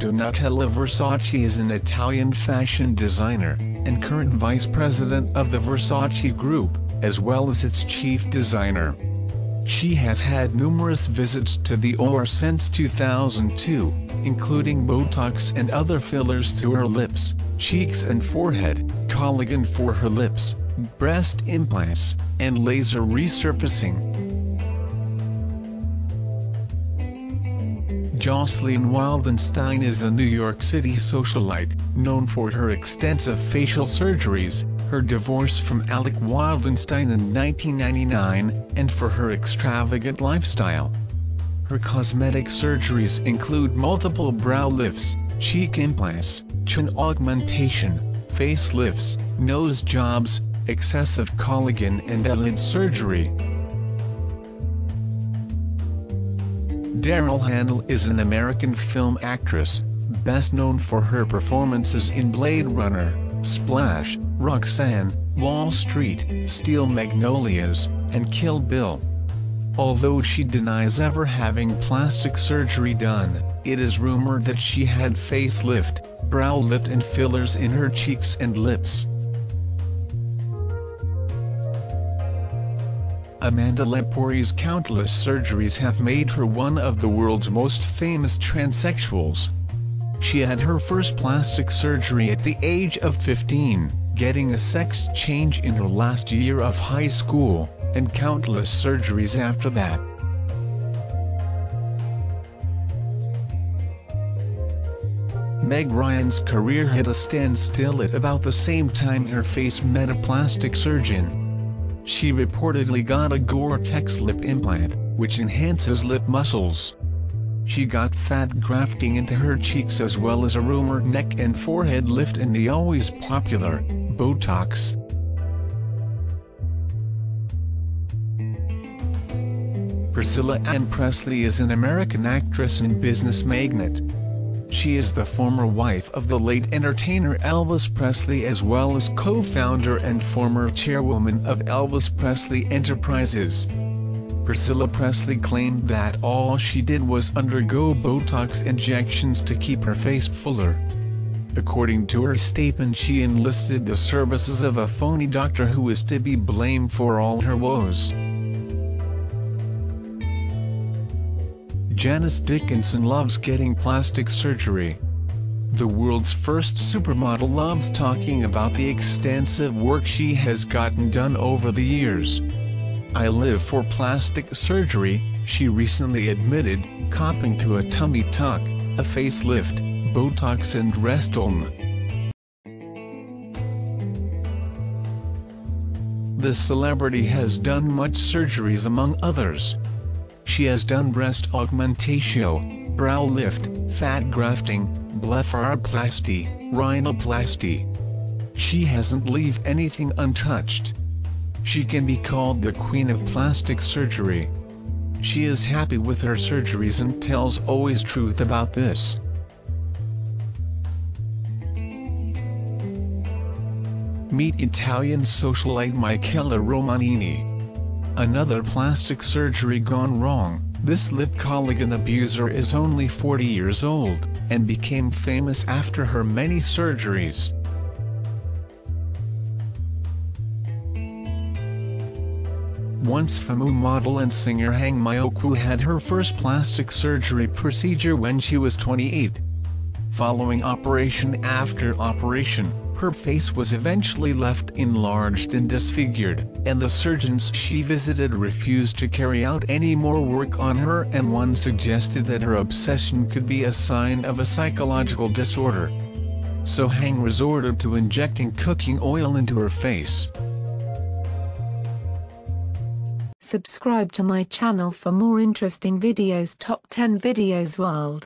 Donatella Versace is an Italian fashion designer, and current vice president of the Versace Group, as well as its chief designer. She has had numerous visits to the OR since 2002, including Botox and other fillers to her lips, cheeks and forehead, collagen for her lips, breast implants, and laser resurfacing. Jocelyn Wildenstein is a New York City socialite, known for her extensive facial surgeries, her divorce from Alec Wildenstein in 1999, and for her extravagant lifestyle. Her cosmetic surgeries include multiple brow lifts, cheek implants, chin augmentation, face lifts, nose jobs, excessive collagen and eyelid surgery. Daryl Hannah is an American film actress, best known for her performances in Blade Runner, Splash, Roxanne, Wall Street, Steel Magnolias, and Kill Bill. Although she denies ever having plastic surgery done, it is rumored that she had facelift, brow lift and fillers in her cheeks and lips. Amanda Lepori's countless surgeries have made her one of the world's most famous transsexuals. She had her first plastic surgery at the age of 15, getting a sex change in her last year of high school, and countless surgeries after that. Meg Ryan's career hit a standstill at about the same time her face met a plastic surgeon. She reportedly got a Gore-Tex lip implant, which enhances lip muscles. She got fat grafting into her cheeks as well as a rumored neck and forehead lift and the always popular Botox. Priscilla Ann Presley is an American actress and business magnate. She is the former wife of the late entertainer Elvis Presley as well as co-founder and former chairwoman of Elvis Presley Enterprises. Priscilla Presley claimed that all she did was undergo Botox injections to keep her face fuller. According to her statement, she enlisted the services of a phony doctor who is to be blamed for all her woes. Janice Dickinson loves getting plastic surgery. The world's first supermodel loves talking about the extensive work she has gotten done over the years. "I live for plastic surgery," she recently admitted, copping to a tummy tuck, a facelift, Botox and Restylane. The celebrity has done much surgeries among others. She has done breast augmentation, brow lift, fat grafting, blepharoplasty, rhinoplasty. She hasn't left anything untouched. She can be called the queen of plastic surgery. She is happy with her surgeries and tells always truth about this. Meet Italian socialite Michela Romanini. Another plastic surgery gone wrong, this lip collagen abuser is only 40 years old, and became famous after her many surgeries. Once FAMU model and singer Hang Myoku had her first plastic surgery procedure when she was 28. Following operation after operation, her face was eventually left enlarged and disfigured, and the surgeons she visited refused to carry out any more work on her, and one suggested that her obsession could be a sign of a psychological disorder. So Hang resorted to injecting cooking oil into her face. Subscribe to my channel for more interesting videos. Top 10 videos world.